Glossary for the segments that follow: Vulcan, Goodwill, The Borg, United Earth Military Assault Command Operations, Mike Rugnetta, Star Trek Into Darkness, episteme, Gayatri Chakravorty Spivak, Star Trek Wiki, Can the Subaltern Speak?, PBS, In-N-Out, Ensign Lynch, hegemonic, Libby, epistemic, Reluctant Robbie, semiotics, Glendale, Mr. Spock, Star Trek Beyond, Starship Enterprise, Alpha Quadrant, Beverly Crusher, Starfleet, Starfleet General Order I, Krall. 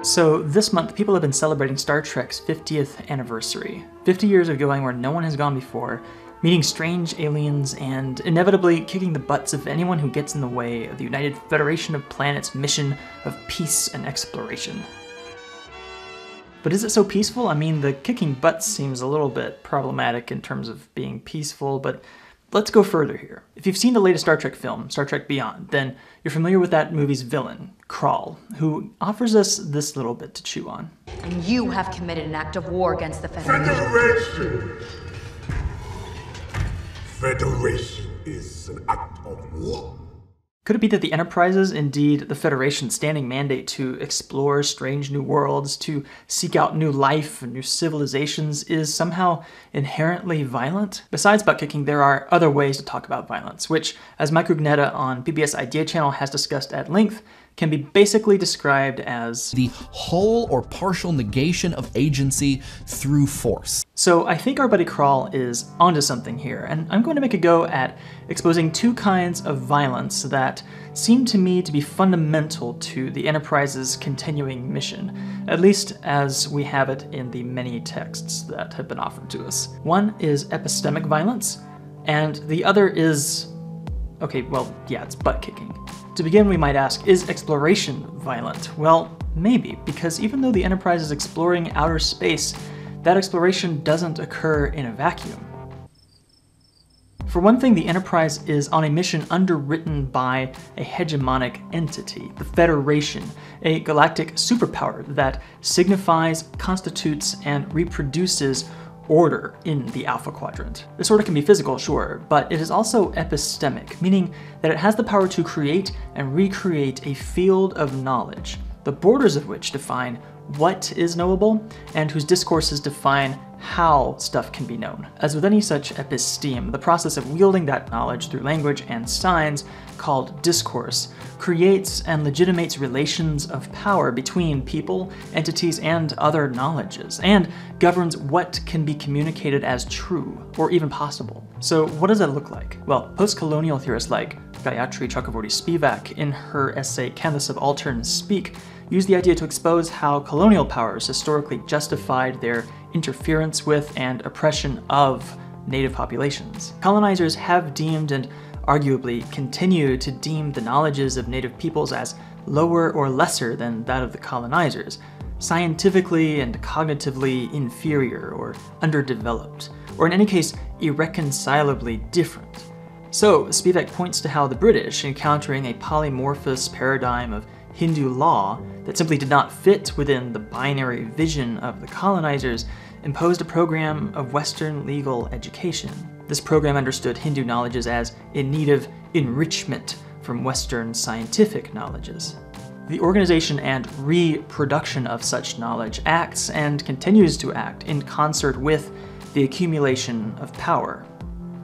So this month, people have been celebrating Star Trek's 50th anniversary. 50 years of going where no one has gone before, meeting strange aliens, and inevitably kicking the butts of anyone who gets in the way of the United Federation of Planets' mission of peace and exploration. But is it so peaceful? I mean, the kicking butts seems a little bit problematic in terms of being peaceful, but let's go further here. If you've seen the latest Star Trek film, Star Trek Beyond, then you're familiar with that movie's villain, Krall, who offers us this little bit to chew on. And you have committed an act of war against the Federation. Federation is an act of war. Could it be that the Enterprise is indeed the Federation's standing mandate to explore strange new worlds, to seek out new life and new civilizations, is somehow inherently violent? Besides butt-kicking, there are other ways to talk about violence, which, as Mike Rugnetta on PBS Idea Channel has discussed at length, can be basically described as the whole or partial negation of agency through force. So I think our buddy Krall is onto something here, and I'm going to make a go at exposing two kinds of violence that seem to me to be fundamental to the Enterprise's continuing mission, at least as we have it in the many texts that have been offered to us. One is epistemic violence, and the other is, okay, well, yeah, it's butt-kicking. To begin, we might ask, is exploration violent? Well, maybe, because even though the Enterprise is exploring outer space, that exploration doesn't occur in a vacuum. For one thing, the Enterprise is on a mission underwritten by a hegemonic entity, the Federation, a galactic superpower that signifies, constitutes, and reproduces order in the Alpha Quadrant. This order can be physical, sure, but it is also epistemic, meaning that it has the power to create and recreate a field of knowledge, the borders of which define what is knowable and whose discourses define how stuff can be known. As with any such episteme, the process of wielding that knowledge through language and signs, called discourse, creates and legitimates relations of power between people, entities, and other knowledges, and governs what can be communicated as true or even possible. So what does that look like? Well, post-colonial theorists like Gayatri Chakravorty Spivak, in her essay Can the Subaltern Speak?, used the idea to expose how colonial powers historically justified their interference with and oppression of native populations. Colonizers have deemed and arguably continue to deem the knowledges of native peoples as lower or lesser than that of the colonizers, scientifically and cognitively inferior or underdeveloped, or in any case, irreconcilably different. So Spivak points to how the British, encountering a polymorphous paradigm of Hindu law that simply did not fit within the binary vision of the colonizers, imposed a program of Western legal education. This program understood Hindu knowledges as in need of enrichment from Western scientific knowledges. The organization and reproduction of such knowledge acts and continues to act in concert with the accumulation of power.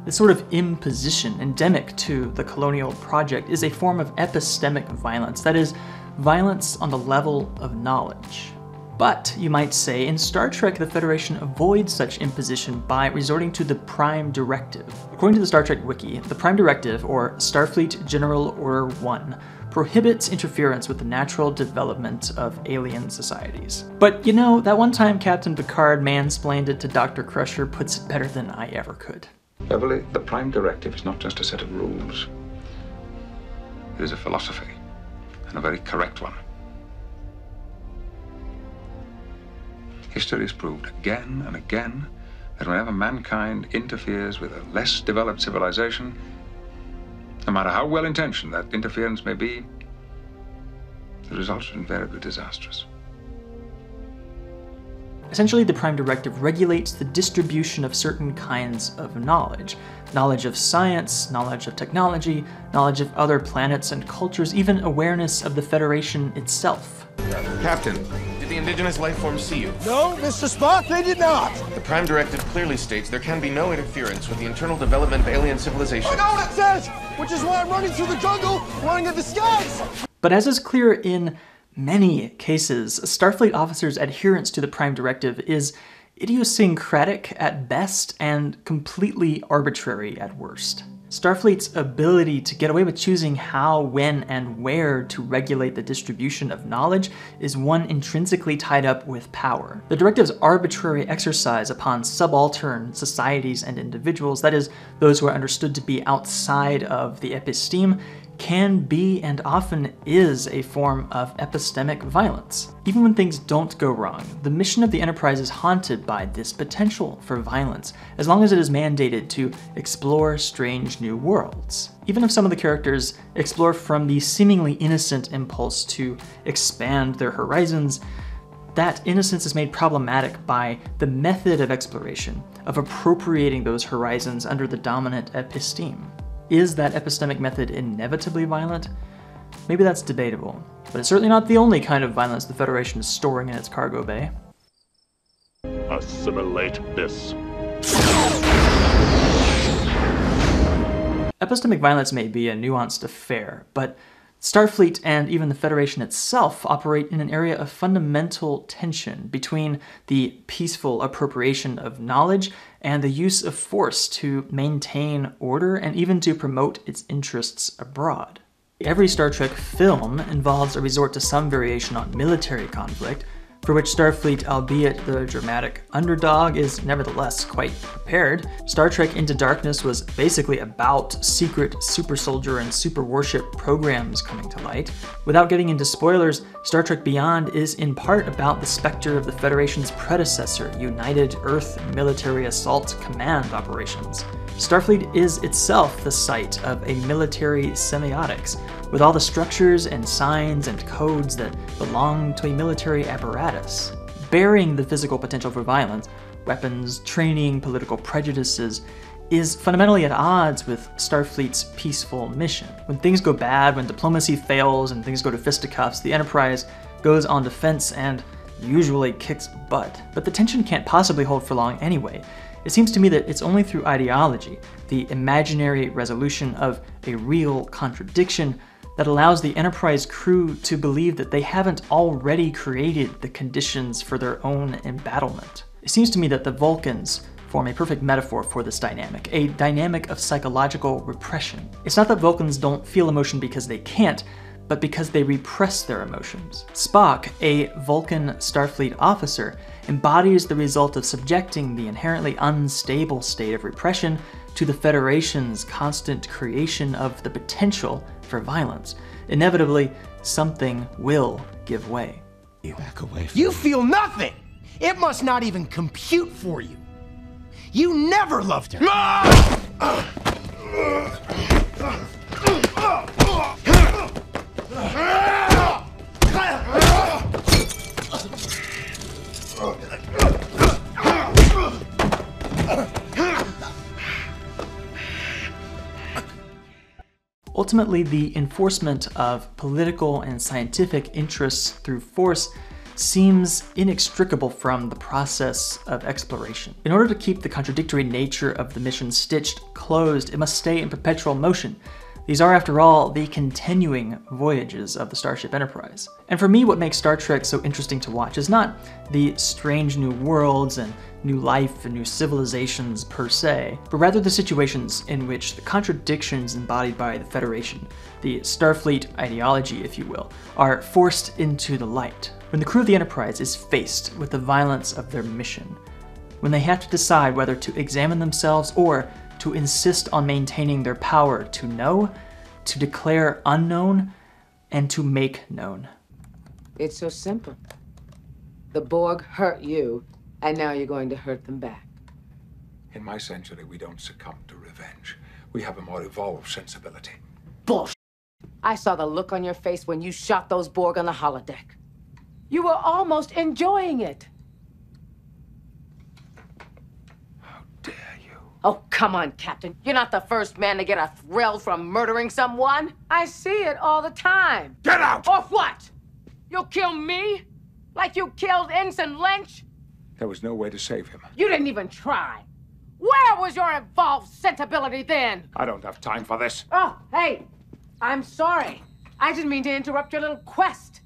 This sort of imposition, endemic to the colonial project, is a form of epistemic violence, that is, violence on the level of knowledge. But, you might say, in Star Trek, the Federation avoids such imposition by resorting to the Prime Directive. According to the Star Trek Wiki, the Prime Directive, or Starfleet General Order I, prohibits interference with the natural development of alien societies. But you know, that one time Captain Picard mansplained it to Dr. Crusher puts it better than I ever could. Beverly, the Prime Directive is not just a set of rules. It is a philosophy, and a very correct one. History has proved again and again that whenever mankind interferes with a less developed civilization, no matter how well-intentioned that interference may be, the results are invariably disastrous. Essentially, the Prime Directive regulates the distribution of certain kinds of knowledge. Knowledge of science, knowledge of technology, knowledge of other planets and cultures, even awareness of the Federation itself. Captain, did the indigenous life forms see you? No, Mr. Spock, they did not! The Prime Directive clearly states there can be no interference with the internal development of alien civilization. I know what it says! Which is why I'm running through the jungle, running in disguise! But as is clear in many cases, Starfleet officers' adherence to the Prime Directive is idiosyncratic at best and completely arbitrary at worst. Starfleet's ability to get away with choosing how, when, and where to regulate the distribution of knowledge is one intrinsically tied up with power. The Directive's arbitrary exercise upon subaltern societies and individuals, that is, those who are understood to be outside of the episteme, can be and often is a form of epistemic violence. Even when things don't go wrong, the mission of the Enterprise is haunted by this potential for violence, as long as it is mandated to explore strange new worlds. Even if some of the characters explore from the seemingly innocent impulse to expand their horizons, that innocence is made problematic by the method of exploration, of appropriating those horizons under the dominant episteme. Is that epistemic method inevitably violent? Maybe that's debatable, but it's certainly not the only kind of violence the Federation is storing in its cargo bay. Assimilate this. Epistemic violence may be a nuanced affair, but Starfleet and even the Federation itself operate in an area of fundamental tension between the peaceful appropriation of knowledge and the use of force to maintain order and even to promote its interests abroad. Every Star Trek film involves a resort to some variation on military conflict, for which Starfleet, albeit the dramatic underdog, is nevertheless quite prepared. Star Trek Into Darkness was basically about secret super soldier and super warship programs coming to light. Without getting into spoilers, Star Trek Beyond is in part about the specter of the Federation's predecessor, United Earth Military Assault Command Operations. Starfleet is itself the site of a military semiotics, with all the structures and signs and codes that belong to a military apparatus. Bearing the physical potential for violence, weapons, training, political prejudices, is fundamentally at odds with Starfleet's peaceful mission. When things go bad, when diplomacy fails and things go to fisticuffs, the Enterprise goes on defense and usually kicks butt. But the tension can't possibly hold for long anyway. It seems to me that it's only through ideology, the imaginary resolution of a real contradiction, that allows the Enterprise crew to believe that they haven't already created the conditions for their own embattlement. It seems to me that the Vulcans form a perfect metaphor for this dynamic, a dynamic of psychological repression. It's not that Vulcans don't feel emotion because they can't, but because they repress their emotions. Spock, a Vulcan Starfleet officer, embodies the result of subjecting the inherently unstable state of repression to the Federation's constant creation of the potential for violence. Inevitably, something will give way. You back away from you me. Feel nothing! It must not even compute for you. You never loved her! Ultimately, the enforcement of political and scientific interests through force seems inextricable from the process of exploration. In order to keep the contradictory nature of the mission stitched closed, it must stay in perpetual motion. These are, after all, the continuing voyages of the Starship Enterprise. And for me, what makes Star Trek so interesting to watch is not the strange new worlds and new life and new civilizations per se, but rather the situations in which the contradictions embodied by the Federation, the Starfleet ideology, if you will, are forced into the light. When the crew of the Enterprise is faced with the violence of their mission, when they have to decide whether to examine themselves or to insist on maintaining their power to know, to declare unknown, and to make known. It's so simple. The Borg hurt you, and now you're going to hurt them back. In my century, we don't succumb to revenge. We have a more evolved sensibility. Bullshit! I saw the look on your face when you shot those Borg on the holodeck. You were almost enjoying it. Oh, come on, Captain. You're not the first man to get a thrill from murdering someone. I see it all the time. Get out! Or what? You'll kill me? Like you killed Ensign Lynch? There was no way to save him. You didn't even try. Where was your involved sensibility then? I don't have time for this. Oh, hey, I'm sorry. I didn't mean to interrupt your little quest.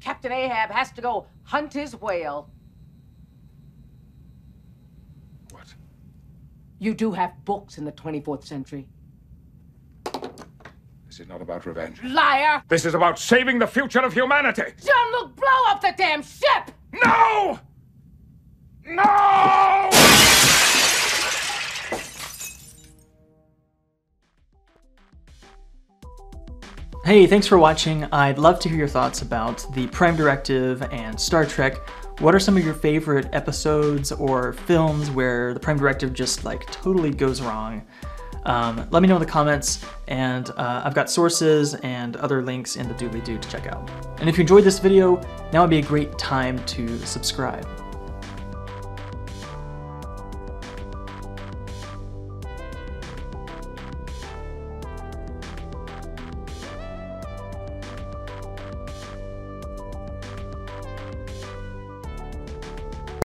Captain Ahab has to go hunt his whale. that. You do have books in the 24th century. This is not about revenge. Liar! This is about saving the future of humanity! Jean-Luc, blow up the damn ship! No! No! Hey, thanks for watching. I'd love to hear your thoughts about the Prime Directive and Star Trek. What are some of your favorite episodes or films where the Prime Directive just like totally goes wrong? Let me know in the comments, and I've got sources and other links in the doobly-doo to check out. And if you enjoyed this video, now would be a great time to subscribe.